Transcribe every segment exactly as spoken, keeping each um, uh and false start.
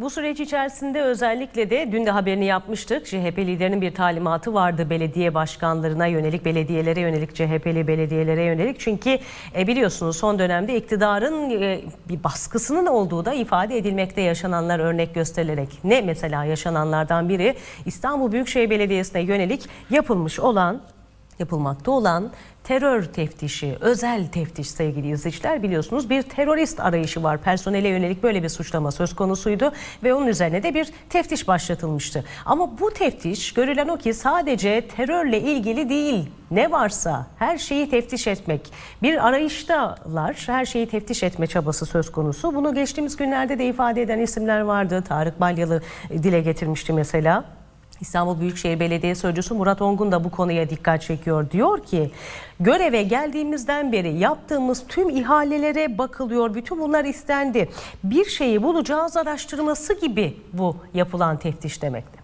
Bu süreç içerisinde özellikle de dün de haberini yapmıştık. C H P liderinin bir talimatı vardı belediye başkanlarına yönelik, belediyelere yönelik, C H P'li belediyelere yönelik. Çünkü e, biliyorsunuz son dönemde iktidarın e, bir baskısının olduğu da ifade edilmekte, yaşananlar örnek gösterilerek. Ne mesela yaşananlardan biri İstanbul Büyükşehir Belediyesi'ne yönelik yapılmış olan, yapılmakta olan terör teftişi, özel teftiş sevgili izleyiciler. Biliyorsunuz bir terörist arayışı var. Personele yönelik böyle bir suçlama söz konusuydu ve onun üzerine de bir teftiş başlatılmıştı. Ama bu teftiş, görülen o ki sadece terörle ilgili değil. Ne varsa her şeyi teftiş etmek. Bir arayıştalar, her şeyi teftiş etme çabası söz konusu. Bunu geçtiğimiz günlerde de ifade eden isimler vardı. Tarık Bayyalı dile getirmişti mesela. İstanbul Büyükşehir Belediye Sözcüsü Murat Ongun da bu konuya dikkat çekiyor. Diyor ki göreve geldiğimizden beri yaptığımız tüm ihalelere bakılıyor. Bütün bunlar istendi. Bir şeyi bulacağız araştırması gibi bu yapılan teftiş demekti.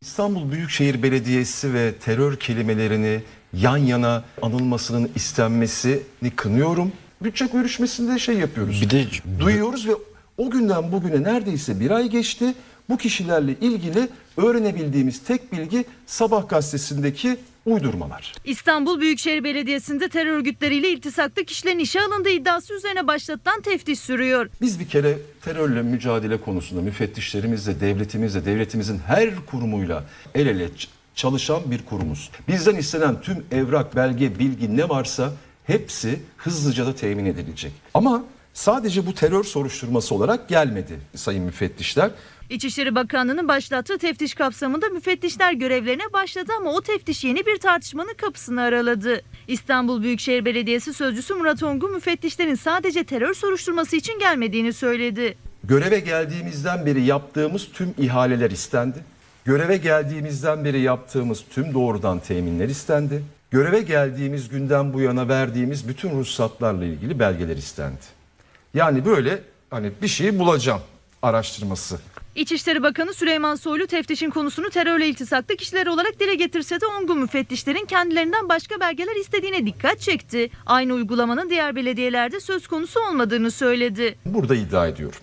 İstanbul Büyükşehir Belediyesi ve terör kelimelerini yan yana anılmasının istenmesini kınıyorum. Bütçe görüşmesinde şey yapıyoruz. Bir de... Duyuyoruz ve o günden bugüne neredeyse bir ay geçti. Bu kişilerle ilgili öğrenebildiğimiz tek bilgi Sabah gazetesindeki uydurmalar. İstanbul Büyükşehir Belediyesi'nde terör örgütleriyle iltisaklı kişilerin işe alındığı iddiası üzerine başlatılan teftiş sürüyor. Biz bir kere terörle mücadele konusunda müfettişlerimizle, devletimizle, devletimizin her kurumuyla el ele çalışan bir kurumuz. Bizden istenen tüm evrak, belge, bilgi ne varsa hepsi hızlıca da temin edilecek. Ama sadece bu terör soruşturması olarak gelmedi sayın müfettişler. İçişleri Bakanlığı'nın başlattığı teftiş kapsamında müfettişler görevlerine başladı ama o teftiş yeni bir tartışmanın kapısını araladı. İstanbul Büyükşehir Belediyesi Sözcüsü Murat Ongun müfettişlerin sadece terör soruşturması için gelmediğini söyledi. Göreve geldiğimizden beri yaptığımız tüm ihaleler istendi. Göreve geldiğimizden beri yaptığımız tüm doğrudan teminler istendi. Göreve geldiğimiz günden bu yana verdiğimiz bütün ruhsatlarla ilgili belgeler istendi. Yani böyle hani bir şeyi bulacağım araştırması. İçişleri Bakanı Süleyman Soylu teftişin konusunu terörle iltisaklı kişiler olarak dile getirse de Ongun müfettişlerin kendilerinden başka belgeler istediğine dikkat çekti. Aynı uygulamanın diğer belediyelerde söz konusu olmadığını söyledi. Burada iddia ediyorum.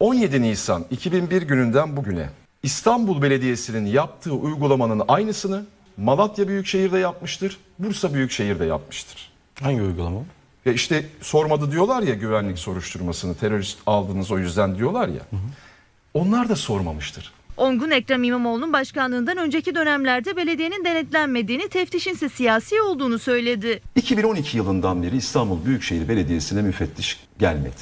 on yedi Nisan iki bin bir gününden bugüne İstanbul Belediyesi'nin yaptığı uygulamanın aynısını Malatya Büyükşehir'de yapmıştır, Bursa Büyükşehir'de yapmıştır. Hangi uygulama? Ya işte sormadı diyorlar ya, güvenlik soruşturmasını terörist aldınız o yüzden diyorlar ya. Hı hı. Onlar da sormamıştır. Ongun, Ekrem İmamoğlu'nun başkanlığından önceki dönemlerde belediyenin denetlenmediğini, teftişin ise siyasi olduğunu söyledi. iki bin on iki yılından beri İstanbul Büyükşehir Belediyesi'ne müfettiş gelmedi.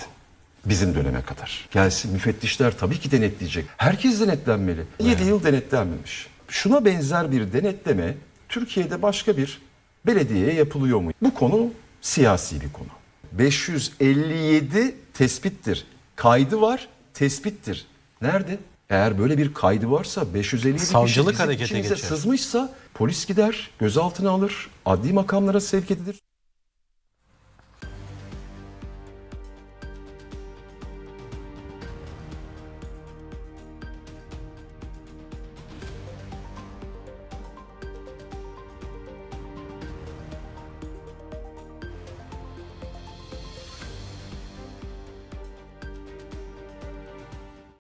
Bizim döneme kadar. Gelsin, müfettişler tabii ki denetleyecek. Herkes denetlenmeli. yedi yıl denetlenmemiş. Şuna benzer bir denetleme Türkiye'de başka bir belediyeye yapılıyor mu? Bu konu siyasi bir konu. beş yüz elli yedi tespittir. Kaydı var, tespittir. Nerede? Eğer böyle bir kaydı varsa, beş yüz elli yedi savcılık harekete geçer. Sızmışsa polis gider, gözaltına alır, adli makamlara sevk edilir.